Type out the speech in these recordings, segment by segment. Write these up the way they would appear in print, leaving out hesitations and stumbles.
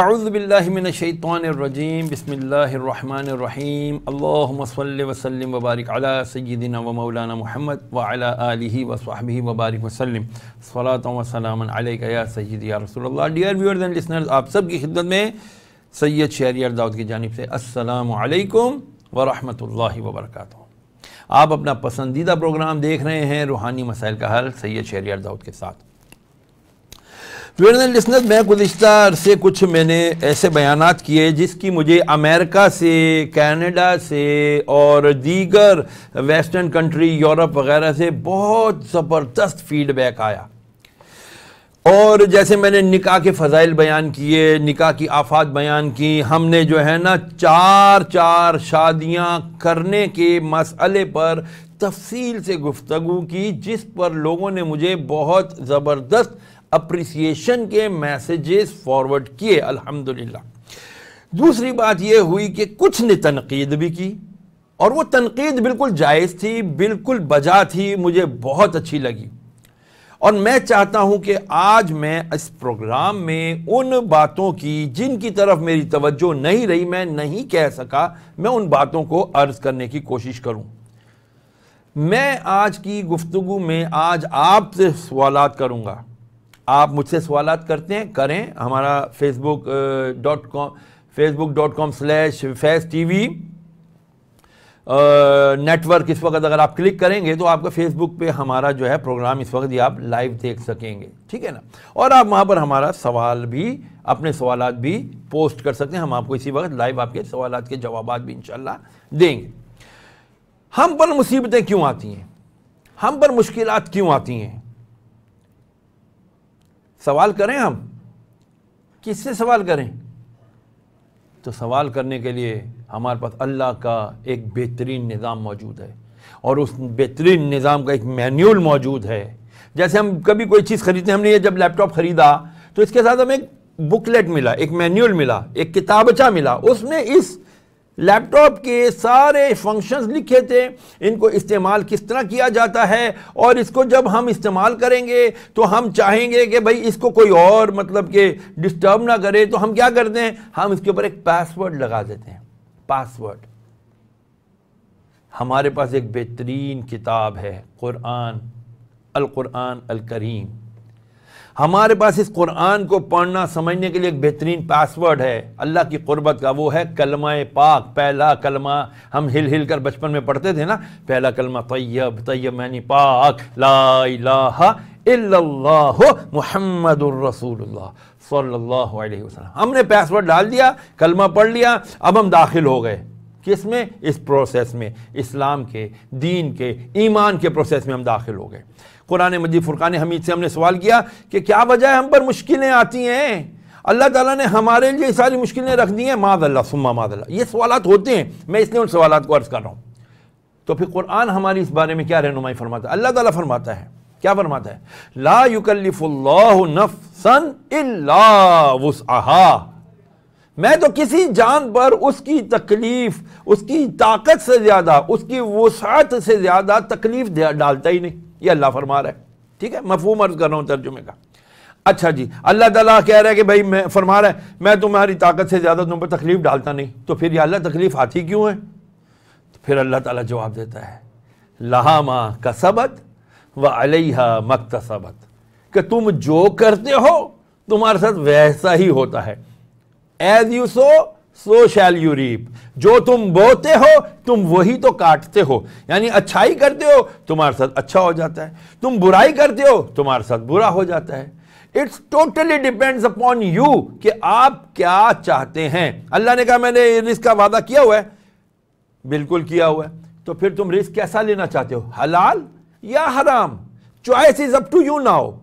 अऊज़ु बिल्लाहि मिनश शैतानिर रजीम बिस्मिल्लाहिर रहमानिर रहीम अल्लाहुम्मा सल्लि व सल्लिम व बारिक अला सय्यिदिना व मौलाना मुहम्मद व अला आलिहि व सहबिहि व बारिक व सल्लिम सलातन व सलामन अलैका या सय्यिदी या रसूलुल्लाह। डियर व्यूअर्स एंड लिसनर्स, आप सब की खिदमत में सैयद शहरियार दाऊद की जानिब से अस्सलामु अलैकुम व रहमतुल्लाहि व बरकातहू। आप अपना पसंदीदा प्रोग्राम देख रहे हैं रूहानी मसाइल का हल सैयद शहरियार दाऊद के साथ। लिसनर, मैं गुज़िश्ता अरसे कुछ मैंने ऐसे बयानात किए जिसकी मुझे अमेरिका से, कनाडा से और दीगर वेस्टर्न कंट्री, यूरोप वगैरह से बहुत ज़बरदस्त फीडबैक आया। और जैसे मैंने निकाह के फ़ज़ाइल बयान किए, निकाह की आफात बयान की, हमने जो है ना चार शादियाँ करने के मसले पर तफसील से गुफ्तगू की, जिस पर लोगों ने मुझे बहुत ज़बरदस्त अप्रिसिएशन के मैसेजेस फॉरवर्ड किए, अल्हम्दुलिल्लाह। दूसरी बात यह हुई कि कुछ ने तनकीद भी की और वो तनकीद बिल्कुल जायज़ थी, बिल्कुल बजा थी, मुझे बहुत अच्छी लगी। और मैं चाहता हूं कि आज मैं इस प्रोग्राम में उन बातों की जिनकी तरफ मेरी तवज्जो नहीं रही, मैं नहीं कह सका, मैं उन बातों को अर्ज़ करने की कोशिश करूं। मैं आज की गुफ्तगू में आज आपसे सवालात करूंगा। आप मुझसे सवालात करते हैं, करें। हमारा facebook.com/festtv नेटवर्क इस वक्त अगर आप क्लिक करेंगे तो आपका फेसबुक पे हमारा जो है प्रोग्राम इस वक्त ये आप लाइव देख सकेंगे, ठीक है ना। और आप वहाँ पर हमारा सवाल भी, अपने सवालात भी पोस्ट कर सकते हैं। हम आपको इसी वक्त लाइव आपके सवालात के जवाबात भी इंशाल्लाह देंगे। हम पर मुसीबतें क्यों आती हैं, हम पर मुश्किलात क्यों आती हैं, सवाल करें। हम किससे सवाल करें? तो सवाल करने के लिए हमारे पास अल्लाह का एक बेहतरीन निज़ाम मौजूद है और उस बेहतरीन निज़ाम का एक मैन्यूल मौजूद है। जैसे हम कभी कोई चीज़ खरीदते हैं, हमने ये जब लैपटॉप ख़रीदा तो इसके साथ हमें एक बुकलेट मिला, एक मैन्यूल मिला, एक किताबचा मिला, उसमें इस लैपटॉप के सारे फंक्शंस लिखे थे, इनको इस्तेमाल किस तरह किया जाता है। और इसको जब हम इस्तेमाल करेंगे तो हम चाहेंगे कि भाई इसको कोई और मतलब के डिस्टर्ब ना करे, तो हम क्या करते हैं, हम इसके ऊपर एक पासवर्ड लगा देते हैं। पासवर्ड। हमारे पास एक बेहतरीन किताब है, कुरान अल करीम। हमारे पास इस कुरान को पढ़ना समझने के लिए एक बेहतरीन पासवर्ड है अल्लाह की कुर्बत का, वो है कलमा पाक। पहला कलमा हम हिल हिल कर बचपन में पढ़ते थे ना, पहला कलमा तय्यब, तय्यब यानी पाक, ला इलाहा इल्लल्लाह मुहम्मदुर रसूलुल्लाह सल्लल्लाहु अलैहि वसल्लम। हमने पासवर्ड डाल दिया, कलमा पढ़ लिया, अब हम दाखिल हो गए किस में, इस प्रोसेस में, इस्लाम के दीन के ईमान के प्रोसेस में हम दाखिल हो गए। कुरान मजीद फुरकान हमीद से हमने सवाल किया कि क्या वजह है हम पर मुश्किलें आती हैं, अल्लाह ताला ने हमारे लिए सारी मुश्किलें रख दी हैं, माज़ल्लाह सुम्मा माज़ल्लाह। ये सवालात होते हैं, मैं इसलिए उन सवालात को अर्ज़ कर रहा हूँ। तो फिर कुरान हमारी इस बारे में क्या रहनुमाई फरमाता है? अल्लाह ताला फरमाता है, क्या फरमाता है, ला युकल्लिफुल्लाहु नफ्सन इल्ला वुस्अहा। मैं तो किसी जान पर उसकी तकलीफ, उसकी ताकत से ज़्यादा, उसकी वसात से ज़्यादा तकलीफ डालता ही नहीं। ये अल्लाह फरमा रहा है, ठीक है। मफहूम अर्ज़ कर रहा हूँ तर्जुमे का। अच्छा जी, अल्लाह ताला कह रहा है कि भाई मैं फरमा रहा है मैं तुम्हारी ताकत से ज़्यादा तुम पर तकलीफ डालता नहीं। तो फिर ये अल्लाह तकलीफ आती क्यों है? तो फिर अल्लाह ताला जवाब देता है, लहा मा कसबत व अलैहा मक्तसबत, कि तुम जो करते हो तुम्हारे साथ वैसा ही होता है। As you sow so shall you reap, जो तुम बोते हो तुम वही तो काटते हो। यानी अच्छाई करते हो तुम्हारे साथ अच्छा हो जाता है, तुम बुराई करते हो तुम्हारे साथ बुरा हो जाता है। It's totally depends upon you कि आप क्या चाहते हैं। अल्लाह ने कहा मैंने रिस्क का वादा किया हुआ है, बिल्कुल किया हुआ है, तो फिर तुम रिस्क कैसा लेना चाहते हो, हलाल या हराम? Choice is up to you now.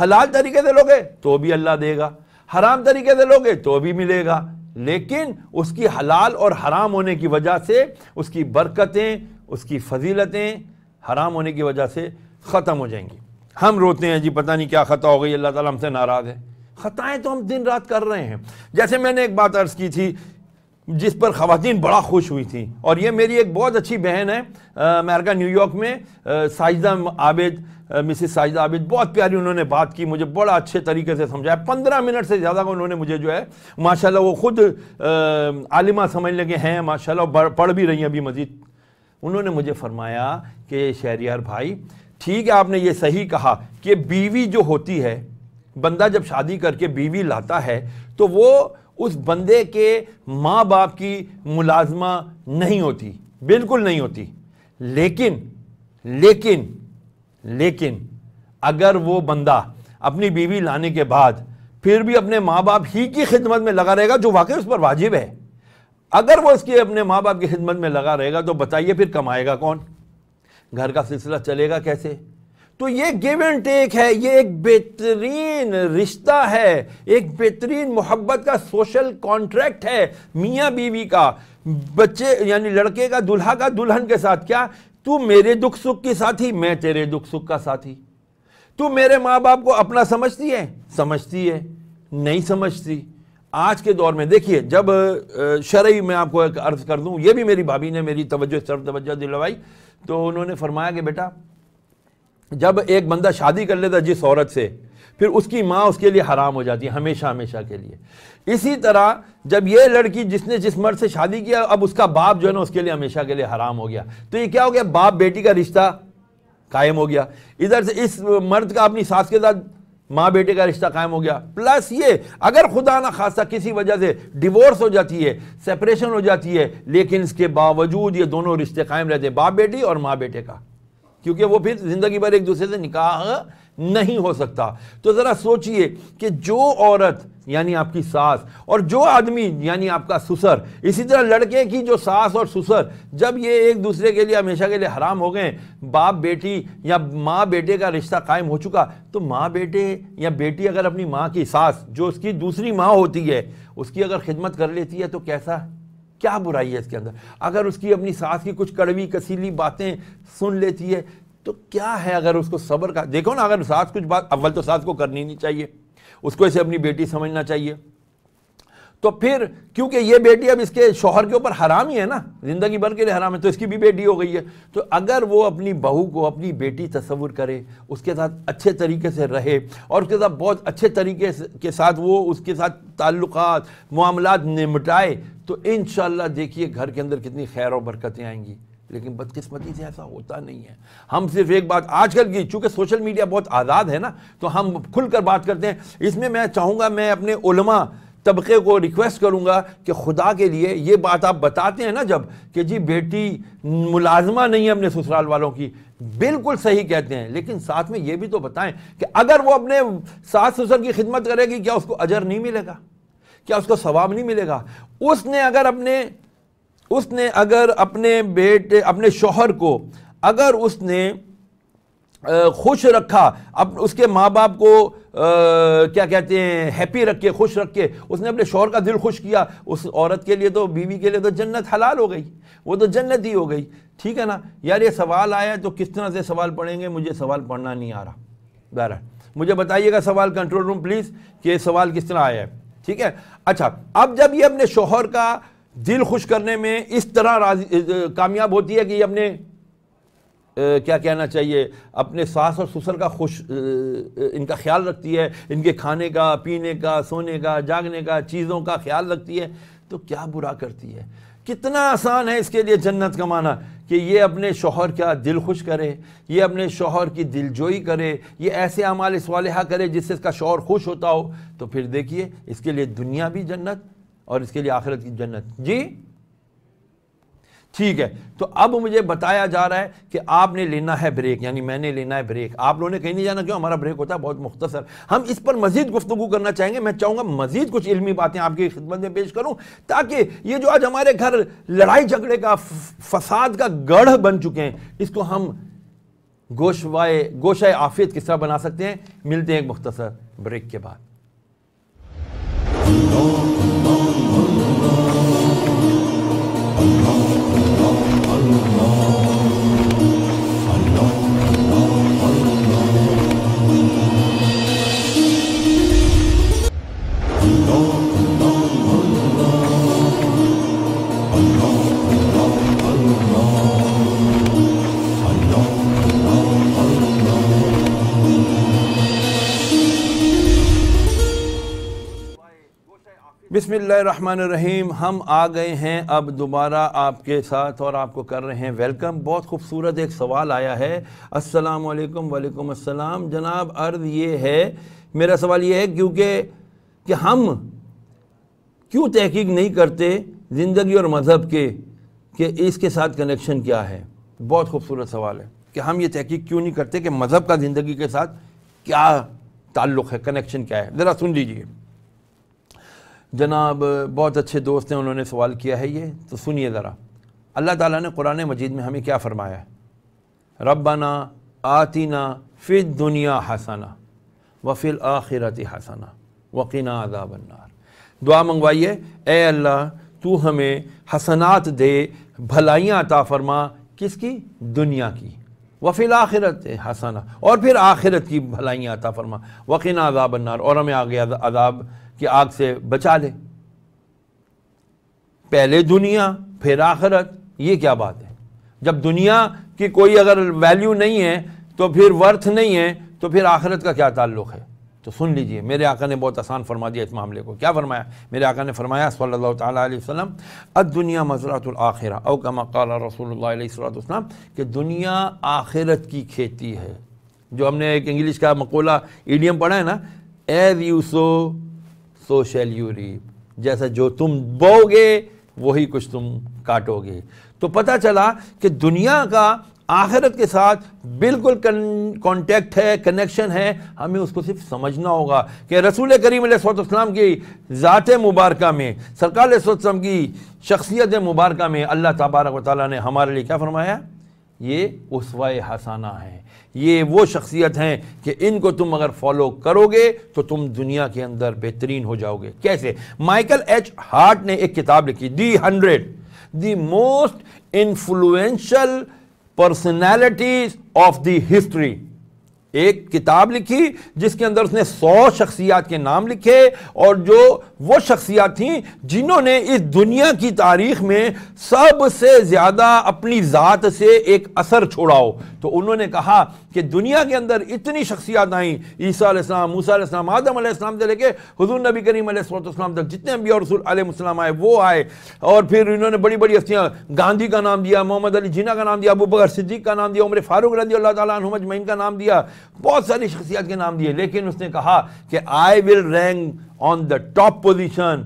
हलाल तरीके से लोगे तो भी अल्लाह देगा, हराम तरीके से लोगे तो भी मिलेगा, लेकिन उसकी हलाल और हराम होने की वजह से उसकी बरकतें, उसकी फजीलतें हराम होने की वजह से ख़त्म हो जाएंगी। हम रोते हैं जी पता नहीं क्या ख़ता हो गई, अल्लाह ताला हमसे नाराज़ है। ख़ताएँ तो हम दिन रात कर रहे हैं। जैसे मैंने एक बात अर्ज़ की थी जिस पर ख़वातीन बड़ा खुश हुई थी, और ये मेरी एक बहुत अच्छी बहन है अमेरिका न्यूयॉर्क में, साजिदा आबिद, मिसेस साजिदा आबिद, बहुत प्यारी उन्होंने बात की, मुझे बड़ा अच्छे तरीके से समझाया। 15 मिनट से ज़्यादा का उन्होंने मुझे जो है माशाल्लाह वो खुद आलिमा समझ लगे हैं माशाल्लाह, पढ़ भी रही हैं अभी मज़ीद। उन्होंने मुझे फरमाया कि शहरियार भाई ठीक है, आपने ये सही कहा कि बीवी जो होती है, बंदा जब शादी करके बीवी लाता है तो वो उस बंदे के माँ बाप की मुलाजमा नहीं होती, बिल्कुल नहीं होती। लेकिन लेकिन लेकिन अगर वो बंदा अपनी बीवी लाने के बाद फिर भी अपने माँ बाप ही की खिदमत में लगा रहेगा, जो वाकई उस पर वाजिब है, अगर वो इसके अपने माँ बाप की खिदमत में लगा रहेगा तो बताइए फिर कमाएगा कौन, घर का सिलसिला चलेगा कैसे। तो ये गिव एंड टेक है, ये एक बेहतरीन रिश्ता है, एक बेहतरीन मोहब्बत का सोशल कॉन्ट्रैक्ट है मियाँ बीवी का, बच्चे यानी लड़के का, दूल्हा का दुल्हन के साथ। क्या तू मेरे दुख सुख की साथी, मैं तेरे दुख सुख का साथी। तू मेरे माँ बाप को अपना समझती है, समझती है, नहीं समझती। आज के दौर में देखिए, जब शरई मैं आपको एक अर्ज़ कर दूँ, ये भी मेरी भाभी ने मेरी तवज्जो इस तरफ तवज्जो दिलवाई, तो उन्होंने फरमाया कि बेटा जब एक बंदा शादी कर लेता जिस औरत से, फिर उसकी माँ उसके लिए हराम हो जाती है हमेशा हमेशा के लिए। इसी तरह जब ये लड़की जिसने जिस मर्द से शादी किया, अब उसका बाप जो है ना उसके लिए हमेशा के लिए हराम हो गया। तो ये क्या हो गया, बाप बेटी का रिश्ता कायम हो गया, इधर से इस मर्द का अपनी सास के साथ माँ बेटे का रिश्ता कायम हो गया। प्लस ये अगर खुदा ना खासा किसी वजह से डिवोर्स हो जाती है, सेपरेशन हो जाती है, लेकिन इसके बावजूद ये दोनों रिश्ते कायम रहते हैं, बाप बेटी और माँ बेटे का, क्योंकि वो फिर ज़िंदगी भर एक दूसरे से निकाह नहीं हो सकता। तो ज़रा सोचिए कि जो औरत यानी आपकी सास और जो आदमी यानी आपका सुसर, इसी तरह लड़के की जो सास और सुसर, जब ये एक दूसरे के लिए हमेशा के लिए हराम हो गए, बाप बेटी या माँ बेटे का रिश्ता कायम हो चुका, तो माँ बेटे या बेटी अगर अपनी माँ की सास जो उसकी दूसरी माँ होती है उसकी अगर खिदमत कर लेती है तो कैसा, क्या बुराई है इसके अंदर। अगर उसकी अपनी सास की कुछ कड़वी कसीली बातें सुन लेती है तो क्या है, अगर उसको सब्र का देखो ना, अगर सास कुछ बात, अव्वल तो सास को करनी नहीं चाहिए, उसको इसे अपनी बेटी समझना चाहिए। तो फिर क्योंकि ये बेटी अब इसके शौहर के ऊपर हराम ही है ना, ज़िंदगी भर के लिए हराम है, तो इसकी भी बेटी हो गई है। तो अगर वो अपनी बहू को अपनी बेटी तसव्वुर करे, उसके साथ अच्छे तरीके से रहे और उसके साथ बहुत अच्छे तरीके के साथ वो उसके साथ ताल्लुकात मामलात निपटाए, तो इंशाअल्लाह देखिए घर के अंदर कितनी खैर और बरकतें आएंगी। लेकिन बदकिस्मती से ऐसा होता नहीं है। हम सिर्फ एक बात आजकल की, चूँकि सोशल मीडिया बहुत आज़ाद है ना, तो हम खुलकर बात करते हैं। इसमें मैं चाहूँगा, मैं अपने उलमा तबके को रिक्वेस्ट करूँगा कि खुदा के लिए ये बात आप बताते हैं ना जब, कि जी बेटी मुलाजमा नहीं है अपने ससुराल वालों की, बिल्कुल सही कहते हैं, लेकिन साथ में ये भी तो बताएं कि अगर वो अपने सास ससुर की खिदमत करेगी क्या उसको अजर नहीं मिलेगा, क्या उसको सवाब नहीं मिलेगा। उसने अगर अपने शौहर को अगर उसने खुश रखा, अब उसके माँ बाप को क्या कहते हैं, हैप्पी रख के, खुश रख के उसने अपने शौहर का दिल खुश किया, उस औरत के लिए तो, बीवी के लिए तो जन्नत हलाल हो गई, वो तो जन्नत ही हो गई। ठीक है ना यार, ये सवाल आया तो किस तरह से सवाल पढ़ेंगे, मुझे सवाल पढ़ना नहीं आ रहा। बहरहाल मुझे बताइएगा सवाल, कंट्रोल रूम प्लीज़, कि ये सवाल किस तरह आया है। ठीक है, अच्छा, अब जब ये अपने शौहर का दिल खुश करने में इस तरह कामयाब होती है कि ये अपने क्या कहना चाहिए, अपने सास और ससुर का इनका ख्याल रखती है, इनके खाने का, पीने का, सोने का, जागने का, चीज़ों का ख्याल रखती है, तो क्या बुरा करती है। कितना आसान है इसके लिए जन्नत कमाना, कि ये अपने शौहर का दिल खुश करे, ये अपने शौहर की दिलजोई करे, ये ऐसे अमाल स्वालिहा करे जिससे इसका शौहर खुश होता हो। तो फिर देखिए इसके लिए दुनिया भी जन्नत और इसके लिए आखिरत की जन्नत। जी ठीक है, तो अब मुझे बताया जा रहा है कि आपने लेना है ब्रेक, यानी मैंने लेना है ब्रेक। आप लोगों ने कहीं नहीं जाना, क्यों, हमारा ब्रेक होता है बहुत मुख्तसर। हम इस पर मज़ीद गुफ्तगू करना चाहेंगे, मैं चाहूँगा मज़ीद कुछ इल्मी बातें आपकी खिदमत में पेश करूँ, ताकि ये जो आज हमारे घर लड़ाई झगड़े का, फसाद का गढ़ बन चुके हैं, इसको हम गोशा आफियत किस तरह बना सकते हैं। मिलते हैं एक मुख्तसर ब्रेक के बाद। बिस्मिल्लाहिर्रहमानिर्रहीम। हम आ गए हैं अब दोबारा आपके साथ और आपको कर रहे हैं वेलकम। बहुत खूबसूरत एक सवाल आया है। अस्सलाम वालेकुम। वालेकुम अस्सलाम। जनाब अर्ज़ ये है, मेरा सवाल ये है कि हम क्यों तहकीक नहीं करते ज़िंदगी और मज़हब के इसके साथ कनेक्शन क्या है। बहुत खूबसूरत सवाल है कि हम ये तहकीक क्यों नहीं करते कि मज़हब का ज़िंदगी के साथ क्या ताल्लुक़ है, कनेक्शन क्या है। ज़रा सुन लीजिए। जनाब बहुत अच्छे दोस्त हैं, उन्होंने सवाल किया है ये, तो सुनिए ज़रा। अल्लाह ताला ने कुरान मजीद में हमें क्या फ़रमाया है? रब्बना आतिना फिद दुनिया हसना व फिल आखिरति हसना वक़िना अज़ाबन्नार। दुआ मंगवाइए, ए अल्लाह तू हमें हसनात दे, भलाइयाँ अता फ़रमा। किसकी? दुनिया की। व फिल आखिरत हसना, और फिर आखिरत की भलाइयाँ अता फ़रमा। वक़िना अज़ाबन्नार, और हमें आगे अज़ाब कि आग से बचा ले। पहले दुनिया फिर आखिरत, ये क्या बात है? जब दुनिया की कोई अगर वैल्यू नहीं है तो फिर वर्थ नहीं है, तो फिर आखिरत का क्या ताल्लुक़ है? तो सुन लीजिए, मेरे आका ने बहुत आसान फरमा दिया इस मामले को। क्या फरमाया? मेरे आका ने फरमाया सल्लल्लाहु अलैहि वसल्लम, अद्दुनिया मज़रातुल आखिरा औ कमा क़ाला रसूलुल्लाह अलैहिस्सलातु वस्सलाम, कि दुनिया आखिरत की खेती है। जो हमने एक इंग्लिश का मकोला इडियम पढ़ा है ना, as you sow so shall you reap, जैसा जो तुम बोगे वही कुछ तुम काटोगे। तो पता चला कि दुनिया का आखिरत के साथ बिल्कुल कॉन्टैक्ट है, कनेक्शन है। हमें उसको सिर्फ समझना होगा कि रसूल करीम अलैहिस्सलाम की ज़ात मुबारका में, सरकार अलैहिस्सलाम की शख्सियत मुबारका में अल्लाह तबारक व तआला ने हमारे लिए क्या फरमाया? ये उसवाए हसाना है। ये वो शख्सियत हैं कि इनको तुम अगर फॉलो करोगे तो तुम दुनिया के अंदर बेहतरीन हो जाओगे। कैसे? Michael H. हार्ट ने एक किताब लिखी, the 100 the most influential personalities of the history. एक किताब लिखी जिसके अंदर उसने 100 शख्सियात के नाम लिखे, और जो वो शख्सियात थीं जिन्होंने इस दुनिया की तारीख में सबसे ज़्यादा अपनी ज़ात से एक असर छोड़ा हो। तो उन्होंने कहा कि दुनिया के अंदर इतनी शख्सियात आईं, ईसा अलैहिस्सलाम, मूसा अलैहिस्सलाम, आदम अलैहिस्सलाम से लेके हुज़ूर नबी करीम अलैहिस्सलाम तक जितने अंबिया और रसूल अलैहिस्सलाम आए वो आए। और फिर इन्होंने बड़ी बड़ी हस्तियाँ, गांधी का नाम दिया, मोहम्मद अली जिन्ना का नाम दिया, अबू बकर सिद्दीक का नाम दिया, उमर फारूक रज़ी अल्लाह तआला अन्हुम अजमईन का नाम दिया, बहुत सारी शख्सियत के नाम दिए। लेकिन उसने कहा कि I will rank on the top position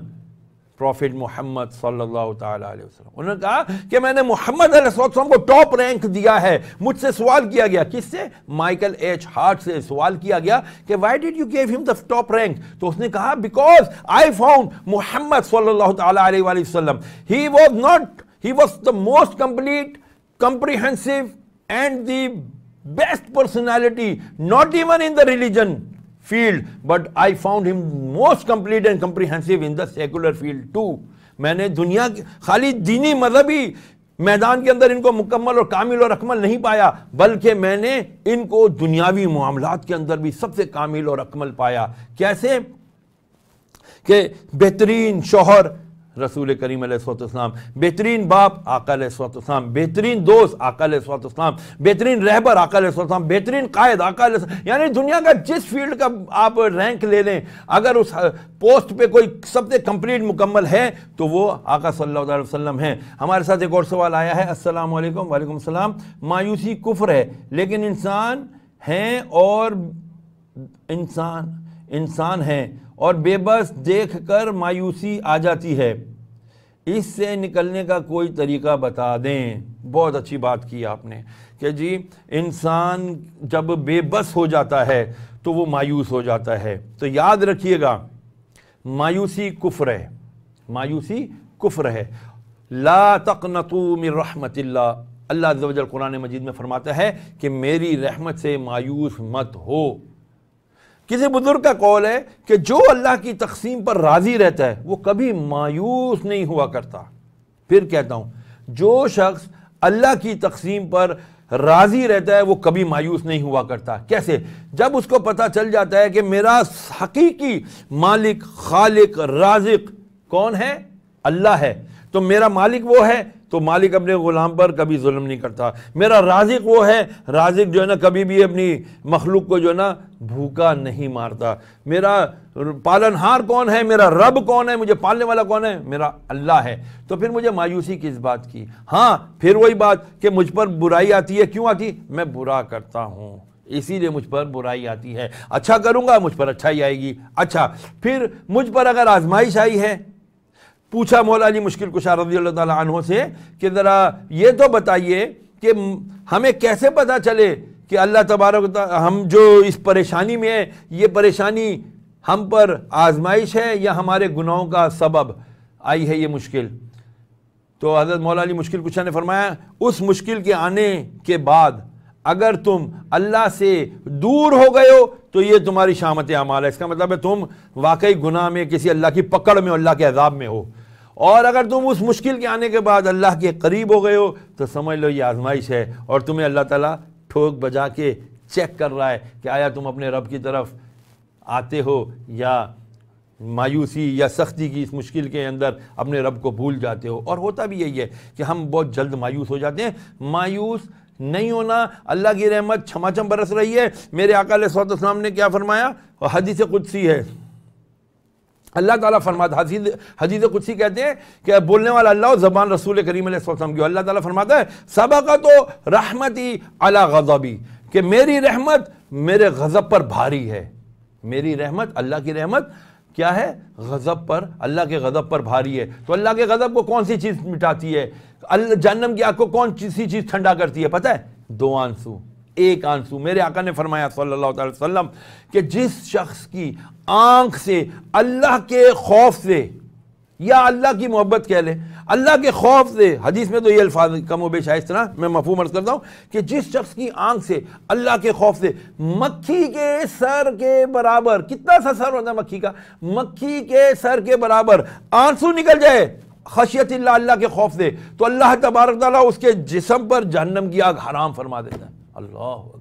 prophet Mohammad सल्लल्लाहु ताला अलैहि वसल्लम। उन्होंने कहा कि मैंने मोहम्मद अलैहिस्सलाम को टॉप रैंक दिया है। मुझसे सवाल किया गया, किससे? Michael H. हार्ट से सवाल किया गया कि why did you give him the top rank. तो उसने कहा बिकॉज आई फाउंड मोहम्मद सल्लल्लाहु ताला अलैहि वसल्लम he was the most complete, comprehensive and the best personality, not even in the religion field, but I found him most complete and comprehensive in the secular field too. मैंने दुनिया की खाली दीनी मजहबी मैदान के अंदर इनको मुकम्मल और कामिल और अकमल नहीं पाया, बल्कि मैंने इनको दुनियावी मामलात के अंदर भी सबसे कामिल और अकमल पाया। कैसे? कि बेहतरीन शोहर रसूल करीम अलैहिस्सलाम, बेहतरीन बाप आका अलैहिस्सलाम, बेहतरीन दोस्त आका अलैहिस्सलाम, बेहतरीन रहबर आका अलैहिस्सलाम, बेहतरीन कायद आका अलैहिस्सलाम। यानी दुनिया का जिस फील्ड का आप रैंक ले लें, अगर उस पोस्ट पे कोई सबसे कंप्लीट मुकम्मल है तो वो आका सल्लल्लाहु अलैहि वसल्लम हैं। हमारे साथ एक और सवाल आया है। अस्सलाम वालेकुम। वालेकुम सलाम। मायूसी कुफ्र है, लेकिन इंसान हैं और बेबस देखकर मायूसी आ जाती है, इससे निकलने का कोई तरीका बता दें। बहुत अच्छी बात की आपने कि जी इंसान जब बेबस हो जाता है तो वो मायूस हो जाता है। तो याद रखिएगा, मायूसी कुफ्र है, मायूसी कुफ्र है। ला तक़नतू मिन रहमतिल्लाह, अल्लाह अज़्ज़ा वजल कुरान मजीद में फ़रमाता है कि मेरी रहमत से मायूस मत हो। किसी बुज़ुर्ग का कौल है कि जो अल्लाह की तकसीम पर राज़ी रहता है वो कभी मायूस नहीं हुआ करता। फिर कहता हूँ, जो शख्स अल्लाह की तकसीम पर राज़ी रहता है वो कभी मायूस नहीं हुआ करता। कैसे? जब उसको पता चल जाता है कि मेरा हकीकी मालिक, खालिक, राज़िक कौन है? अल्लाह है। तो मेरा मालिक वो है, तो मालिक अपने ग़ुलाम पर कभी जुल्म नहीं करता। मेरा राज़िक वो है, राज़िक जो है ना कभी भी अपनी मखलूक को जो है ना भूखा नहीं मारता। मेरा पालनहार कौन है, मेरा रब कौन है, मुझे पालने वाला कौन है, मेरा अल्लाह है। तो फिर मुझे मायूसी किस बात की। हाँ, फिर वही बात कि मुझ पर बुराई आती है, क्यों आती, मैं बुरा करता हूँ, इसीलिए मुझ पर बुराई आती है। अच्छा करूँगा मुझ पर अच्छाई आएगी। अच्छा, फिर मुझ पर अगर आजमाइश आई है, पूछा मौला अली मुश्किल कुशा रज़ी अल्लाह ताला अन्हु से कि ज़रा ये तो बताइए कि हमें कैसे पता चले कि अल्लाह तबारक हम जो इस परेशानी में है, ये परेशानी हम पर आजमाइश है या हमारे गुनाहों का सबब आई है ये मुश्किल। तो हज़रत मौला अली मुश्किल कुशा ने फरमाया, उस मुश्किल के आने के बाद अगर तुम अल्लाह से दूर हो गए हो तो ये तुम्हारी शामत अमाल है। इसका मतलब है तुम वाकई गुनाह में, किसी अल्लाह की पकड़ में, अल्लाह के अजाब में हो। और अगर तुम उस मुश्किल के आने के बाद अल्लाह के करीब हो गए हो तो समझ लो ये आजमाइश है और तुम्हें अल्लाह ताला ठोक बजा के चेक कर रहा है कि आया तुम अपने रब की तरफ आते हो या मायूसी या सख्ती की इस मुश्किल के अंदर अपने रब को भूल जाते हो। और होता भी यही है कि हम बहुत जल्द मायूस हो जाते हैं। मायूस नहीं होना, अल्लाह की रहमत छमाछम बरस रही है। मेरे आका अलैहिस्सलाम ने क्या फरमाया, हदीस कुदसी है, अल्लाह ताला फरमाता, हदीस कुदसी कहते हैं कि बोलने वाला अल्लाह और ज़बान रसूल करीम अलैहिस्सलाम की। अल्लाह ताला फरमाता है, सबका तो रहमती अला गज़बी, कि मेरी रहमत मेरे गज़ब पर भारी है। मेरी रहमत, अल्लाह की रहमत क्या है, गज़ब पर, अल्लाह के गज़ब पर भारी है। तो अल्लाह के गज़ब को कौन सी चीज़ मिटाती है, जहन्नम की आग को कौन सी चीज़ ठंडा करती है, पता है, दो आंसू, एक आंसू। मेरे आका ने फरमाया सल्लल्लाहु अलैहि वसल्लम कि जिस शख्स की आंख से अल्लाह के खौफ से या अल्लाह की मोहब्बत कह लें, अल्लाह के खौफ से, हदीस में तो ये अल्फाज कम व बेश है, इस तरह मैं मफहूम अर्ज़ करता हूँ कि जिस शख्स की आंख से अल्लाह के खौफ से मक्खी के सर के बराबर, कितना सा सर होता है मक्खी का, मक्खी के सर के बराबर आंसू निकल जाए खशियत अल्लाह के खौफ से, तो अल्लाह तबारक ताला उसके जिस्म पर जहन्नम की आग हराम फरमा देता है। अल्लाह अकबर,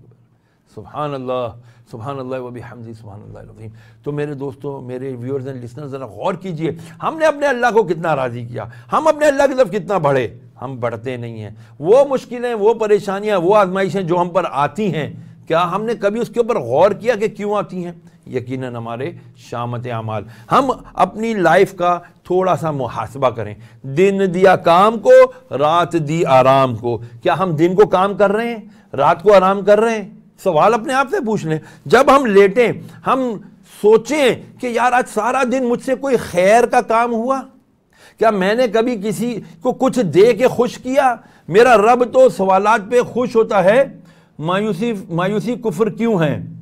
सुभान अल्लाह, सुभान अल्लाह व बिहमदी, सुभान अल्लाह अज़ीम। तो मेरे दोस्तों, मेरे व्यूअर्स एंड लिसनर्स, ज़रा गौर कीजिए, हमने अपने अल्लाह को कितना राज़ी किया, हम अपने अल्लाह की तरफ कितना बढ़े। हम बढ़ते नहीं हैं। वो मुश्किलें, वो परेशानियाँ, वो आजमाइशें जो हम पर आती हैं, क्या हमने कभी उसके ऊपर गौर किया कि क्यों आती हैं? यकीनन हमारे शामत आमाल। हम अपनी लाइफ का थोड़ा सा मुहासबा करें। दिन दिया काम को, रात दी आराम को। क्या हम दिन को काम कर रहे हैं, रात को आराम कर रहे हैं? सवाल अपने आप से पूछ लें। जब हम लेटें, हम सोचें कि यार आज सारा दिन मुझसे कोई खैर का काम हुआ? क्या मैंने कभी किसी को कुछ दे के खुश किया? मेरा रब तो सवालात पे खुश होता है। मायूसी कुफ्र क्यों है?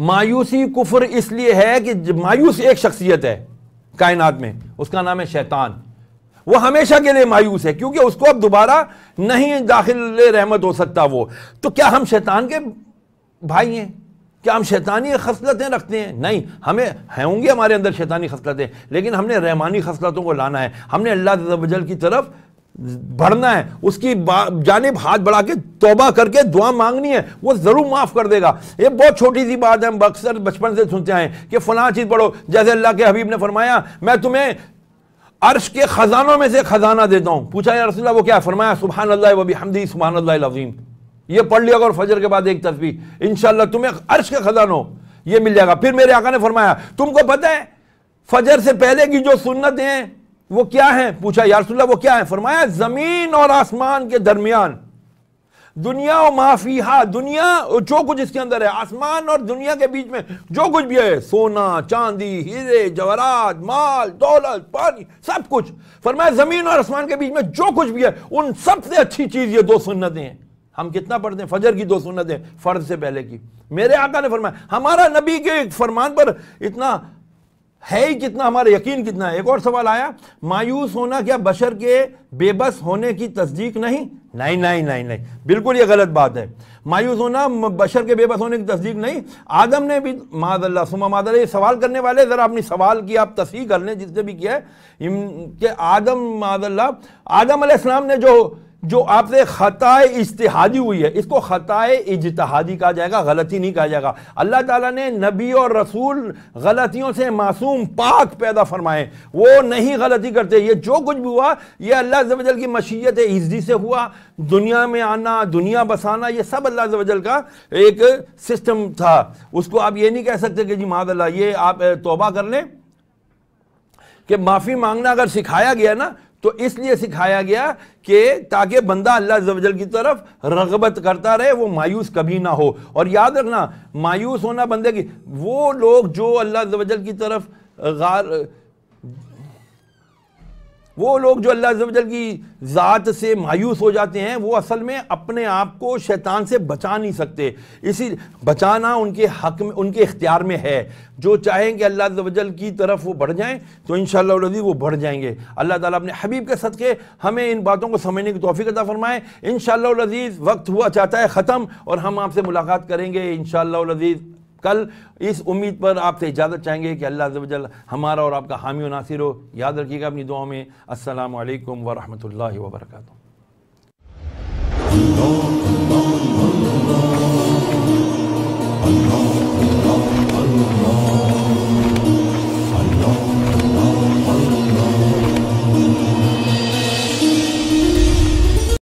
मायूसी कुफ्र इसलिए है कि मायूस एक शख्सियत है कायनात में, उसका नाम है शैतान। वो हमेशा के लिए मायूस है क्योंकि उसको अब दोबारा नहीं दाखिल रहमत हो सकता वो। तो क्या हम शैतान के भाई हैं? क्या हम शैतानी खसलतें रखते हैं? नहीं, हमें होंगी हमारे अंदर शैतानी खसलतें, लेकिन हमने रहमानी खसलतों को लाना है। हमने अल्लाह अज़्ज़ोजल की तरफ बढ़ना है, उसकी जानिब हाथ बढ़ा के तौबा करके दुआ मांगनी है, वो ज़रूर माफ़ कर देगा। ये बहुत छोटी सी बात है, हम अक्सर बचपन से सुनते आए कि फ़लाँ चीज़ पढ़ो। जैसे अल्लाह के हबीब ने फरमाया, मैं तुम्हें अर्श के खजानों में से खजाना देता हूँ। पूछा, या रसूलल्लाह वो क्या? फरमाया, सुभान अल्लाह व बिहमदी, सुभान अल्लाह अज़ीम। ये पढ़ लिया और फजर के बाद एक तस्बीह, इंशाअल्लाह तुम्हें अर्श के खजानों ये मिल जाएगा। फिर मेरे आका ने फरमाया, तुमको पता है फजर से पहले की जो सुन्नतें हैं वो क्या हैं? पूछा, या रसूलल्लाह वो क्या है? फरमाया, ज़मीन और आसमान के दरमियान, दुनिया और माफिया, दुनिया जो कुछ इसके अंदर है, आसमान और दुनिया के बीच में जो कुछ भी है, सोना चांदी हीरे जवाहरात माल दौलत पानी सब कुछ। फरमाया, ज़मीन और आसमान के बीच में जो कुछ भी है उन सबसे अच्छी चीज़ ये दो सुन्नतें हैं। हम कितना पढ़ते हैं फजर की दो सुन्नतें फ़र्ज से पहले की। मेरे आका ने फरमाया, हमारा नबी के फरमान पर इतना है ही कितना, हमारा यकीन कितना है। एक और सवाल आया, मायूस होना क्या बशर के बेबस होने की तस्दीक नहीं? नहीं नहीं नहीं नहीं, बिल्कुल ये गलत बात है। मायूस होना बशर के बेबस होने की तस्दीक नहीं। आदम ने भी मादल्ला सुमा मादल्ला, ये सवाल करने वाले ज़रा अपनी सवाल की आप तस्हीह कर लें, जिसने भी किया है कि आदम मादल्ला, आदम अलैहिस्सलाम ने जो जो आपसे खताए इज्तिहादी हुई है, इसको खताए इज्तिहादी कहा जाएगा, गलती नहीं कहा जाएगा। अल्लाह ताला ने नबी और रसूल गलतियों से मासूम पाक पैदा फरमाए, वो नहीं गलती करते। ये जो कुछ भी हुआ ये अल्लाह अज़्ज़ वजल की मशीयत इज़्ज़ी से हुआ। दुनिया में आना, दुनिया बसाना, ये सब अल्लाह अज़्ज़ वजल का एक सिस्टम था। उसको आप ये नहीं कह सकते कि जी माज़अल्लाह ये आप तौबा कर लें कि माफ़ी मांगना अगर सिखाया गया ना तो इसलिए सिखाया गया कि ताकि बंदा अल्लाह अज़्ज़ वजल की तरफ रगबत करता रहे, वो मायूस कभी ना हो। और याद रखना, मायूस होना बंदे की, वो लोग जो अल्लाह अज़्ज़ वजल की तरफ अल्लाह अज़्ज़ वजल की ज़ात से मायूस हो जाते हैं, वो असल में अपने आप को शैतान से बचा नहीं सकते। इसी बचाना उनके हक में, उनके इख्तियार में है। जो चाहें कि अल्लाह अज़्ज़ वजल की तरफ वो बढ़ जाएं तो इंशाअल्लाह वल्लाह वो बढ़ जाएंगे। अल्लाह ताला अपने हबीब के सदक़े हमें इन बातों को समझने की तौफीक अता फ़रमाए। इंशाअल्लाह वल्लाह वक्त हुआ चाहता है ख़त्म, और हम आपसे मुलाकात करेंगे इंशाअल्लाह वल्लाह कल। इस उम्मीद पर आपसे इजाज़त चाहेंगे कि अल्लाह अज़्ज़ वजल हमारा और आपका हामी और नासिर हो। याद रखिएगा अपनी दुआओं में। अस्सलामु अलैकुम व रहमतुल्लाहि व बरकातुहू।